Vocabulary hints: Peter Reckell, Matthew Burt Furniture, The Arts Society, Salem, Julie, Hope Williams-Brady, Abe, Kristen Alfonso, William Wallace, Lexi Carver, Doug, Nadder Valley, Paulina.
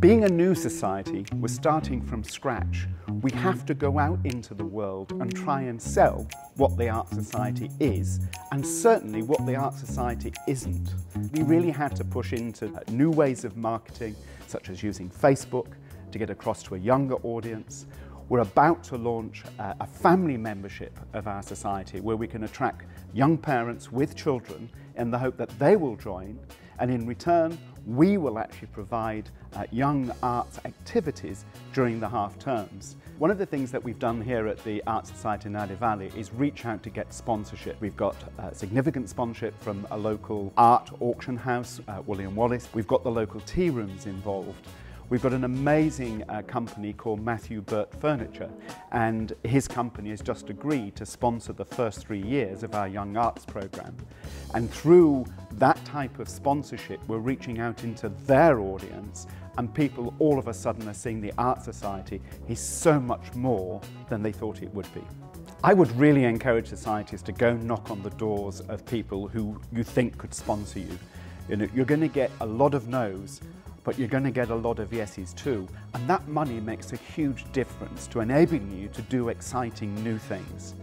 Being a new society, we're starting from scratch. We have to go out into the world and try and sell what the Arts Society is, and certainly what the Arts Society isn't. We really had to push into new ways of marketing, such as using Facebook to get across to a younger audience. We're about to launch a family membership of our society where we can attract young parents with children in the hope that they will join, and in return, we will actually provide young arts activities during the half terms. One of the things that we've done here at the Arts Society in Nadder Valley is reach out to get sponsorship. We've got significant sponsorship from a local art auction house, William Wallace. We've got the local tea rooms involved. We've got an amazing company called Matthew Burt Furniture, and his company has just agreed to sponsor the first 3 years of our Young Arts programme. And through that type of sponsorship, we're reaching out into their audience, and people all of a sudden are seeing the Arts Society is so much more than they thought it would be. I would really encourage societies to go knock on the doors of people who you think could sponsor you. You know, you're going to get a lot of no's, but you're going to get a lot of yeses too, and that money makes a huge difference to enabling you to do exciting new things.